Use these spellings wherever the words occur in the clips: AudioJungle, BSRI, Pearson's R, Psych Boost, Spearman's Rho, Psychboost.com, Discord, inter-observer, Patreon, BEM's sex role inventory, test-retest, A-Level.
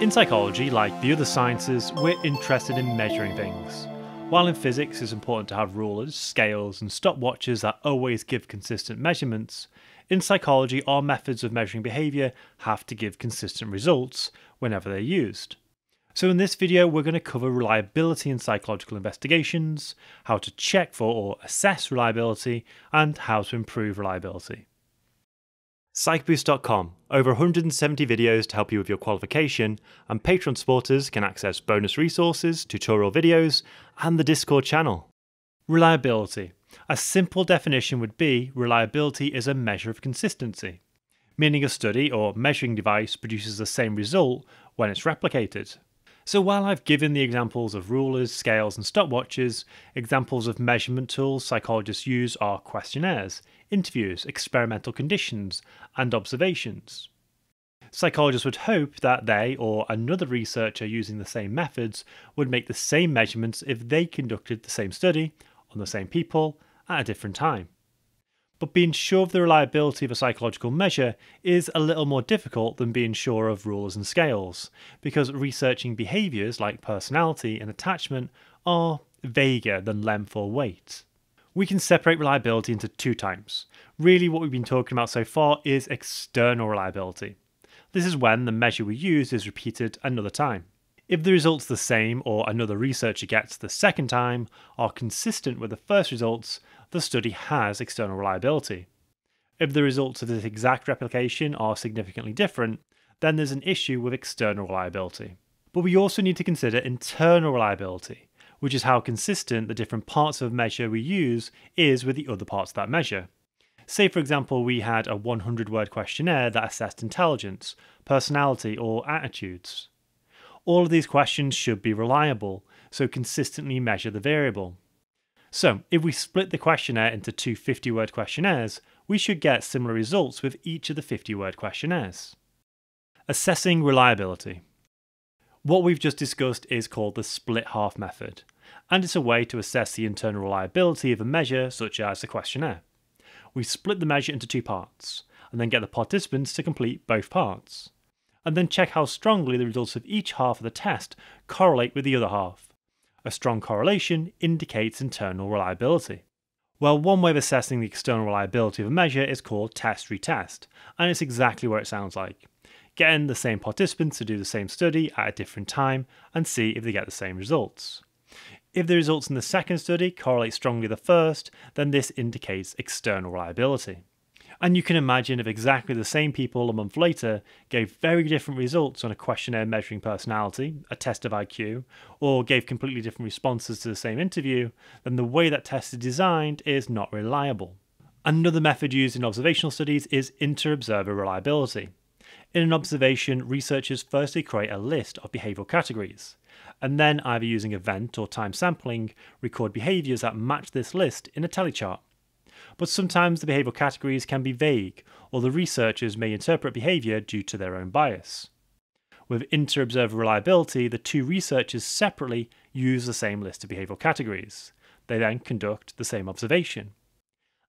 In psychology, like the other sciences, we're interested in measuring things. While in physics it's important to have rulers, scales and stopwatches that always give consistent measurements, in psychology our methods of measuring behaviour have to give consistent results whenever they're used. So in this video we're going to cover reliability in psychological investigations, how to check for or assess reliability, and how to improve reliability. Psychboost.com, over 170 videos to help you with your qualification, and Patreon supporters can access bonus resources, tutorial videos, and the Discord channel. Reliability. A simple definition would be reliability is a measure of consistency, meaning a study or measuring device produces the same result when it's replicated. So while I've given the examples of rulers, scales and stopwatches, examples of measurement tools psychologists use are questionnaires, interviews, experimental conditions and observations. Psychologists would hope that they or another researcher using the same methods would make the same measurements if they conducted the same study on the same people at a different time. But being sure of the reliability of a psychological measure is a little more difficult than being sure of rulers and scales, because researching behaviours like personality and attachment are vaguer than length or weight. We can separate reliability into two types. Really what we've been talking about so far is external reliability. This is when the measure we use is repeated another time. If the results the same or another researcher gets the second time are consistent with the first results, the study has external reliability. If the results of this exact replication are significantly different, then there's an issue with external reliability. But we also need to consider internal reliability, which is how consistent the different parts of a measure we use is with the other parts of that measure. Say for example we had a 100-word questionnaire that assessed intelligence, personality or attitudes. All of these questions should be reliable, so consistently measure the variable. So if we split the questionnaire into two 50-word questionnaires, we should get similar results with each of the 50-word questionnaires. Assessing reliability. What we've just discussed is called the split half method, and it's a way to assess the internal reliability of a measure such as a questionnaire. We split the measure into two parts, and then get the participants to complete both parts, and then check how strongly the results of each half of the test correlate with the other half. A strong correlation indicates internal reliability. Well, one way of assessing the external reliability of a measure is called test retest, and it's exactly what it sounds like. Getting the same participants to do the same study at a different time and see if they get the same results. If the results in the second study correlate strongly with the first, then this indicates external reliability. And you can imagine if exactly the same people a month later gave very different results on a questionnaire measuring personality, a test of IQ, or gave completely different responses to the same interview, then the way that test is designed is not reliable. Another method used in observational studies is inter-observer reliability. In an observation, researchers firstly create a list of behavioural categories, and then either using event or time sampling, record behaviours that match this list in a telechart. But sometimes the behavioural categories can be vague, or the researchers may interpret behaviour due to their own bias. With inter-observer reliability, the two researchers separately use the same list of behavioural categories. They then conduct the same observation.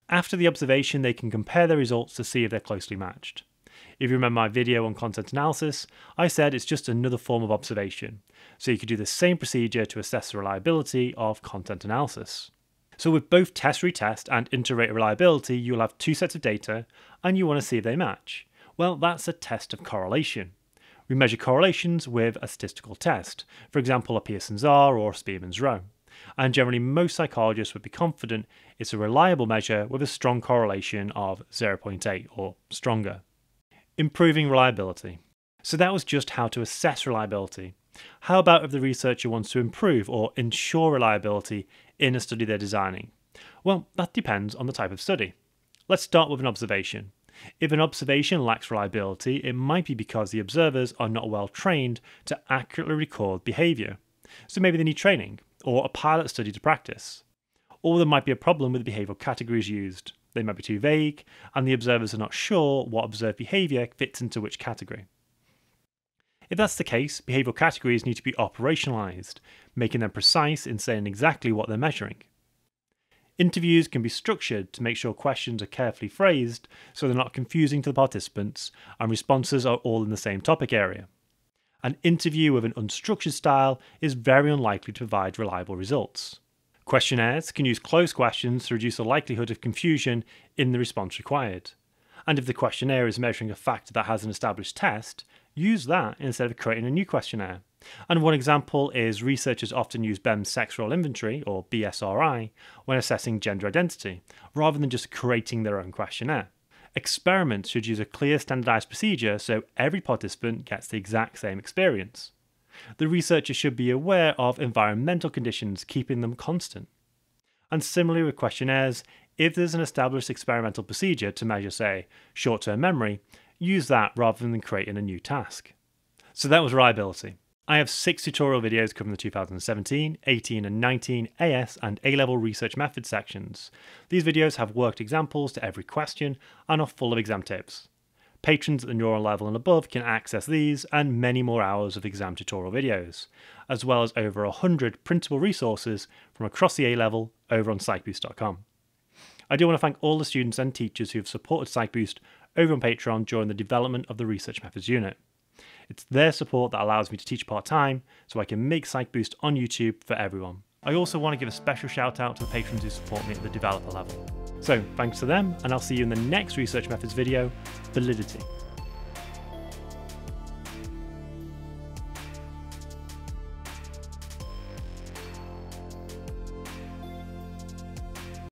After the observation, they can compare their results to see if they're closely matched. If you remember my video on content analysis, I said it's just another form of observation, so you could do the same procedure to assess the reliability of content analysis. So with both test retest and inter-rater reliability, you'll have two sets of data and you want to see if they match. Well, that's a test of correlation. We measure correlations with a statistical test, for example a Pearson's R or Spearman's Rho. And generally most psychologists would be confident it's a reliable measure with a strong correlation of 0.8 or stronger. Improving reliability. So that was just how to assess reliability. How about if the researcher wants to improve or ensure reliability in a study they're designing? Well, that depends on the type of study. Let's start with an observation. If an observation lacks reliability, it might be because the observers are not well trained to accurately record behaviour. So maybe they need training, or a pilot study to practice. Or there might be a problem with the behavioural categories used. They might be too vague, and the observers are not sure what observed behaviour fits into which category. If that's the case, behavioural categories need to be operationalised, making them precise in saying exactly what they're measuring. Interviews can be structured to make sure questions are carefully phrased so they're not confusing to the participants and responses are all in the same topic area. An interview with an unstructured style is very unlikely to provide reliable results. Questionnaires can use closed questions to reduce the likelihood of confusion in the response required. And if the questionnaire is measuring a factor that has an established test, use that instead of creating a new questionnaire. And one example is researchers often use BEM's sex role inventory, or BSRI, when assessing gender identity, rather than just creating their own questionnaire. Experiments should use a clear standardized procedure so every participant gets the exact same experience. The researcher should be aware of environmental conditions, keeping them constant. And similarly with questionnaires, if there's an established experimental procedure to measure, say, short-term memory, use that rather than creating a new task. So that was reliability. I have 6 tutorial videos covering the 2017, 18 and 19 AS and A-level research method sections. These videos have worked examples to every question and are full of exam tips. Patrons at the neural level and above can access these and many more hours of exam tutorial videos, as well as over 100 printable resources from across the A-level over on Psychboost.com. I do want to thank all the students and teachers who have supported Psych Boost over on Patreon during the development of the Research Methods unit. It's their support that allows me to teach part-time so I can make Psych Boost on YouTube for everyone. I also want to give a special shout out to the patrons who support me at the developer level. So thanks to them, and I'll see you in the next Research Methods video, Validity.